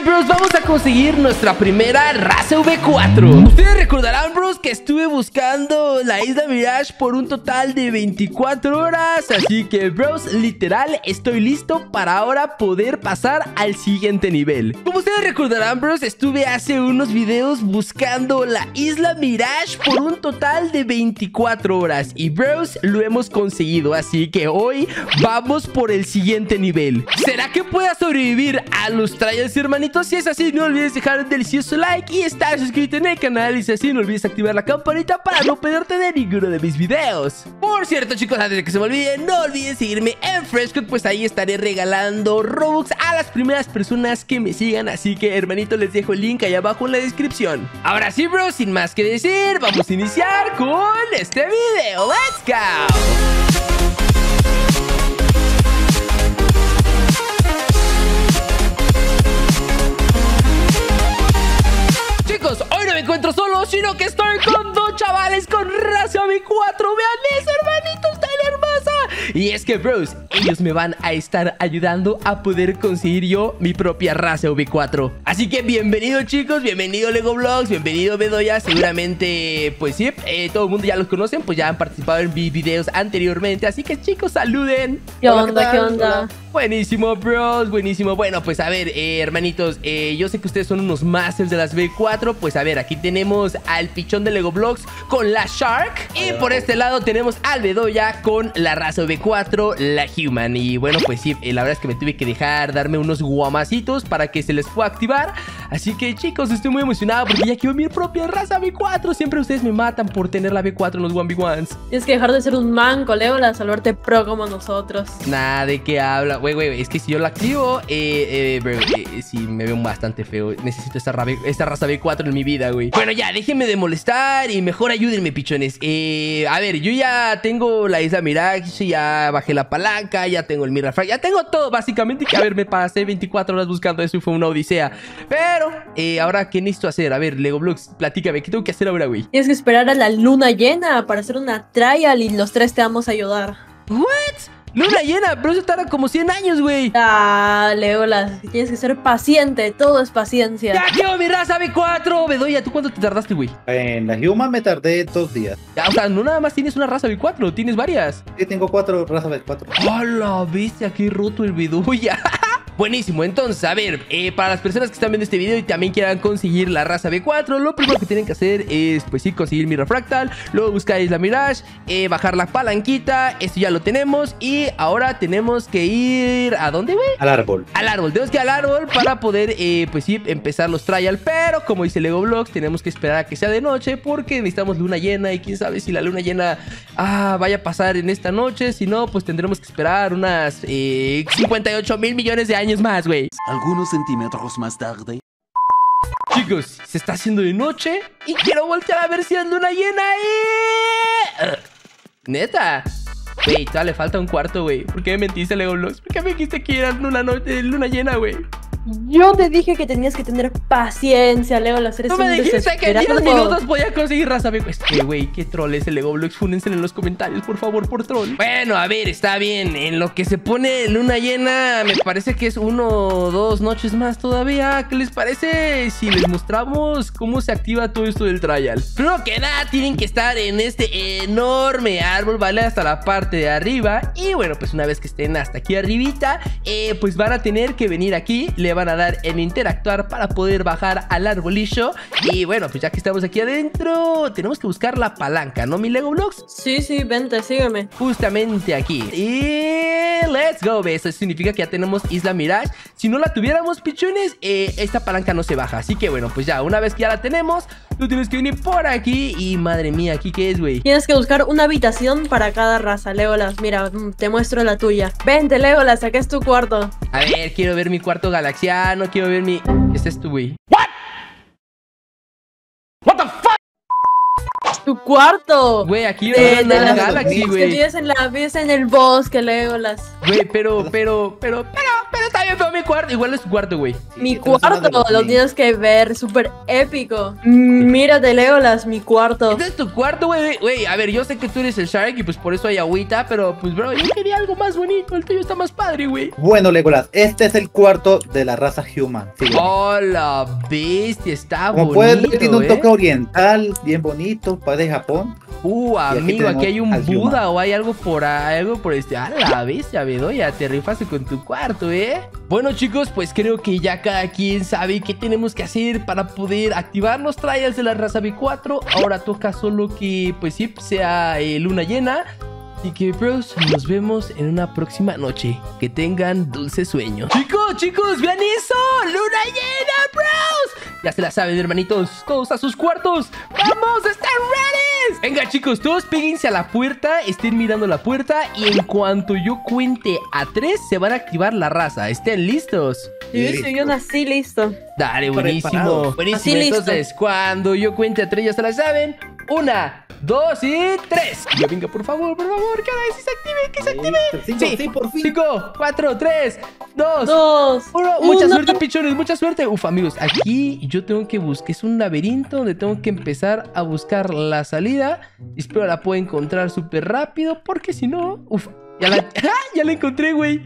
bros, vamos a conseguir nuestra primera raza V4. Ustedes recordarán, bros, que estuve buscando la Isla Mirage por un total de 24 horas. Así que, bros, literal, estoy listo para ahora poder pasar al siguiente nivel. Como ustedes recordarán, bros, estuve hace unos videos buscando la Isla Mirage por un total de 24 horas. Y, bros, lo hemos conseguido. Así que hoy vamos por el siguiente nivel. ¿Será que pueda sobrevivir a los trials, hermanitos? Si es así, no olvides dejar un delicioso like y estar suscrito en el canal. Y si así, no olvides activar la campanita para no perderte de ninguno de mis videos. Por cierto, chicos, antes de que se me olvide, no olvides seguirme en FreshCut, pues ahí estaré regalando Robux a las primeras personas que me sigan. Así que, hermanito, les dejo el link ahí abajo en la descripción. Ahora sí, bro, sin más que decir, vamos a iniciar con este video. ¡Let's go! Encuentro solo, sino que estoy con dos chavales con raza V4. Vean eso, hermanitos, tan hermosa. Y es que, bros, ellos me van a estar ayudando a poder conseguir yo mi propia raza V4. Así que bienvenido, chicos, bienvenido Lego Vlogs, bienvenido Bedoya. Seguramente, pues sí, todo el mundo ya los conocen, pues ya han participado en mis videos anteriormente. Así que, chicos, saluden. ¿Qué onda? ¿Qué onda? Buenísimo, bros, buenísimo. Bueno, pues a ver, hermanitos, yo sé que ustedes son unos masters de las V4. Pues a ver, aquí tenemos al pichón de Lego Vlogs con la Shark. Y por este lado tenemos al Bedoya con la raza V4, la Human. Y bueno, pues sí, la verdad es que me tuve que dejar darme unos guamacitos para que se les pueda activar. Así que, chicos, estoy muy emocionado porque ya quiero mi propia raza V4. Siempre ustedes me matan por tener la V4 en los 1v1s. Tienes que dejar de ser un manco, Legolaz, salvarte pro como nosotros. Nada, ¿de qué habla? Güey, es que si yo la activo, bro, sí, me veo bastante feo. Necesito esta raza B4 en mi vida, güey. Bueno, ya, déjenme de molestar y mejor ayúdenme, pichones. A ver, yo ya tengo la Isla Mirage, ya bajé la palanca, ya tengo el Mirafrag, ya tengo todo, básicamente. Que a ver, me pasé 24 horas buscando eso y fue una odisea. Pero, ahora, ¿qué necesito hacer? A ver, Lego Vlogs, platícame, ¿qué tengo que hacer ahora, güey? Tienes que esperar a la luna llena para hacer una trial y los tres te vamos a ayudar. ¿What? Luna llena, pero eso tarda como 100 años, güey. Ah, Legolaz, tienes que ser paciente, todo es paciencia. ¡Ya quiero mi raza B4! Bedoya, ¿tú cuánto te tardaste, güey? En la Human me tardé 2 días. Ya, o sea, no nada más tienes una raza B4, tienes varias. Sí, tengo 4 razas B4. ¡Hala, bestia! ¡Qué roto el Bedoya! Buenísimo, entonces, a ver, para las personas que están viendo este video y también quieran conseguir la raza B4, lo primero que tienen que hacer es, pues sí, conseguir mi refractal, luego buscar Isla Mirage, bajar la palanquita, esto ya lo tenemos, y ahora tenemos que ir, ¿a dónde, güey? Al árbol. Al árbol, tenemos que ir al árbol para poder, pues sí, empezar los trial, pero como dice Lego Vlogs, tenemos que esperar a que sea de noche porque necesitamos luna llena y quién sabe si la luna llena vaya a pasar en esta noche, si no, pues tendremos que esperar unas 58 mil millones de años más, güey. Algunos centímetros más tarde. Chicos, se está haciendo de noche y quiero voltear a ver si hay luna llena y... Neta. Güey, todavía le falta un cuarto, güey. ¿Por qué me mentiste, Lego Vlogs? ¿Por qué me dijiste que era luna llena, güey? Yo te dije que tenías que tener paciencia, Legolaz. No me dijiste que en 10 minutos podía conseguir raza. Güey, qué troll es el Lego Vlogs. Fúnenselo en los comentarios, por favor, por troll. Bueno, a ver, está bien. En lo que se pone luna llena, me parece que es 1 o 2 noches más todavía. ¿Qué les parece si les mostramos cómo se activa todo esto del trial? Primero que nada, tienen que estar en este enorme árbol, ¿vale? Hasta la parte de arriba. Y bueno, pues una vez que estén hasta aquí arribita, pues van a tener que venir aquí, le van a dar en interactuar para poder bajar al arbolillo. Y bueno, pues ya que estamos aquí adentro, tenemos que buscar la palanca, ¿no, mi Lego Vlogs? Sí, sí, vente, sígueme. Justamente aquí. Y let's go, ¿ves? Eso significa que ya tenemos Isla Mirage. Si no la tuviéramos, pichones, esta palanca no se baja. Así que bueno, pues ya, una vez que ya la tenemos, tú tienes que venir por aquí. Y madre mía, ¿aquí qué es, güey? Tienes que buscar una habitación para cada raza, Legolaz. Mira, te muestro la tuya. Vente, Legolaz, acá es tu cuarto. A ver, quiero ver mi cuarto galaxia. Ya no quiero ver mi... Este es tu, güey. What? What the fuck? Tu cuarto. Güey, aquí en la Galaxy, güey. Vives en el bosque, Legolaz. Güey, pero está bien feo mi cuarto. Igual es cuarto, güey. Mi cuarto, lo tienes que ver. Súper épico. Mírate, Legolaz, mi cuarto. Este es tu cuarto, güey. Güey, a ver, yo sé que tú eres el Shark y pues por eso hay agüita. Pero pues, bro, yo quería algo más bonito. El tuyo está más padre, güey. Bueno, Legolaz, este es el cuarto de la raza Human. Hola, bestia. Está bonito. Como puedes ver, tiene un toque oriental. Bien bonito. Parece Japón. Amigo, aquí hay un Buda o hay algo por este. A la bestia, Bedoya, te rifaste con tu cuarto, ¿eh? Bueno, chicos, pues creo que ya cada quien sabe qué tenemos que hacer para poder activar los trials de la raza B4. Ahora toca solo que, pues sí, sea luna llena. Así que, bros, nos vemos en una próxima noche. Que tengan dulce sueño. Chicos, chicos, vean eso. Luna llena, bros. Ya se la saben, hermanitos. Todos a sus cuartos. Vamos, están ready. Venga, chicos, todos péguense a la puerta. Estén mirando la puerta. Y en cuanto yo cuente a 3, se van a activar la raza. ¿Estén listos? Sí, yo así listo. Dale, buenísimo. Preparado. Buenísimo. Así entonces, listo. Cuando yo cuente a 3, ya se la saben. 1, 2 y 3. Ya venga, por favor, que ahora sí se active, que se active. Sí, por fin. 5, 4, 3, 2, 1. Mucha suerte, pichones, mucha suerte. Uf, amigos, aquí yo tengo que buscar. Es un laberinto donde tengo que empezar a buscar la salida. Espero la pueda encontrar súper rápido, porque si no, uf. Ya la encontré, güey.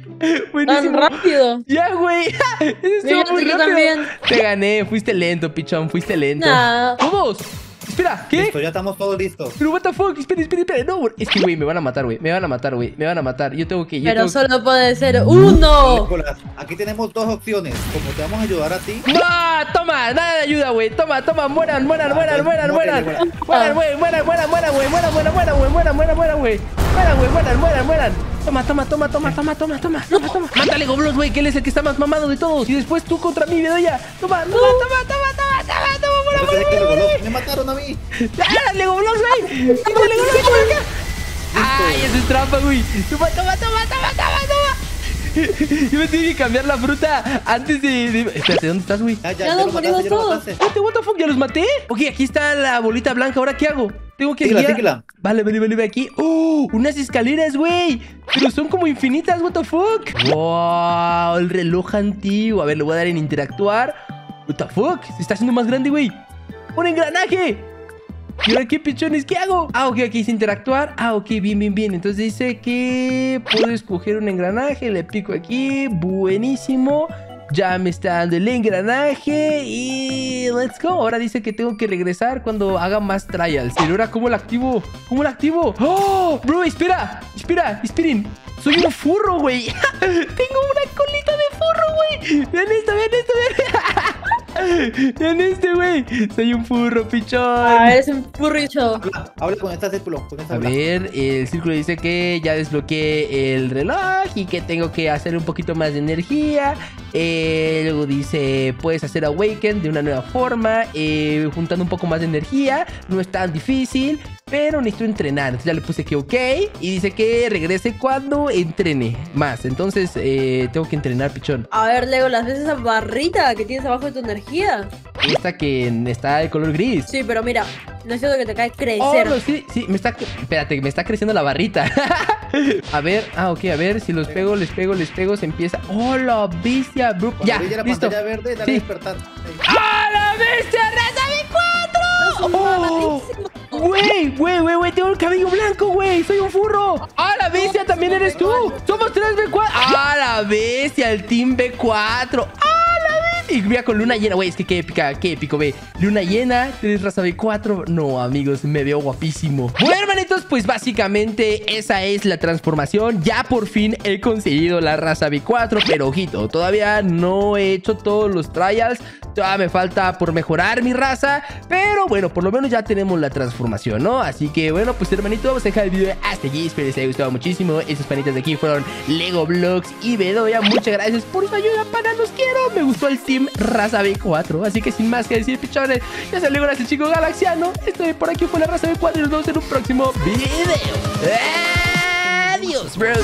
Buenísimo. Tan rápido. Ya, güey. Estuvo muy rápido. Te gané, fuiste lento, pichón, fuiste lento. Vamos. Espera, ¿qué? Listo, ya estamos todos listos. Pero what the fuck, espera, no, es que, güey, me van a matar, güey. Me van a matar, yo tengo que ir. Pero solo puede ser uno. Aquí tenemos dos opciones. Como te vamos a ayudar a ti. ¡No! Toma, nada de ayuda, güey. Toma, mueran. Toma. Mata Lego Vlogs, güey, que él es el que está más mamado de todos. Y después tú contra mí, Bedoya. Toma. Me mataron a mí. ¡Ah, Lego Vlogs, güey! ¡Lego Vlogs por acá! ¡Ay, eso es trampa, güey! ¡Toma! Yo me tengo que cambiar la fruta antes de... Espérate, ¿dónde estás, güey? Ya los morimos todos. What the fuck, ¿ya los maté? Ok, aquí está la bolita blanca, ¿ahora qué hago? Tengo que seguir. Vale, ve aquí. ¡Oh! Unas escaleras, güey. Pero son como infinitas, what the fuck. ¡Wow! El reloj antiguo. A ver, le voy a dar en interactuar. What the fuck? Se está haciendo más grande, güey. ¡Un engranaje! ¿Y ahora qué, pichones? ¿Qué hago? Ok, hice interactuar. Bien. Entonces dice que puedo escoger un engranaje. Le pico aquí. Buenísimo. Ya me está dando el engranaje. Y... let's go. Ahora dice que tengo que regresar cuando haga más trials. Pero ahora, ¿cómo la activo? ¡Oh! Bro, esperen. Soy un furro, güey. Tengo una colita de furro, güey. Vean esto. En este, güey. Soy un furro, pichón. Eres un furricho. Habla con este círculo. A ver, el círculo dice que ya desbloqueé el reloj y que tengo que hacer un poquito más de energía. Luego dice, puedes hacer Awaken de una nueva forma, juntando un poco más de energía. No es tan difícil, pero necesito entrenar. Entonces ya le puse que ok. Y dice que regrese cuando entrene más. Entonces tengo que entrenar, pichón. A ver, Lego, las veces esa barrita que tienes abajo de tu energía. Esta que está de color gris. Sí, pero mira, no es cierto que te cae crecer. Oh, no, sí, me está... Espérate, me está creciendo la barrita. A ver, a ver, si los pego, les pego, se empieza... ¡Oh, la bestia! Bro. Ya, la listo. Verde, dale despertar. ¡Ah, la bestia! ¡Raza B4! ¡Oh! Güey, tengo el cabello blanco, güey. Soy un furro. ¡Ah, la bestia! También eres tú. Somos 3 B4. ¡Ah, la bestia! El team B4. ¡Ah! Y mira, con luna llena, güey, es que qué épica, qué épico, güey. Luna llena, 3 raza B4. No, amigos, me veo guapísimo. Bueno, hermanitos, pues básicamente esa es la transformación. Ya por fin he conseguido la raza B4. Pero ojito, todavía no he hecho todos los trials. Todavía me falta por mejorar mi raza. Pero bueno, por lo menos ya tenemos la transformación, ¿no? Así que bueno, pues hermanito, vamos a dejar el video hasta aquí. Espero les haya gustado muchísimo. Esos panitas de aquí fueron Lego Vlogs y Bedoya. Muchas gracias por su ayuda, pana, los quiero. Me gustó el team Raza B4, así que sin más que decir, pichones, ya se le gracias, chico galaxiano. Estoy por aquí fue la Raza B4 y nos vemos en un próximo video. Adiós, bros.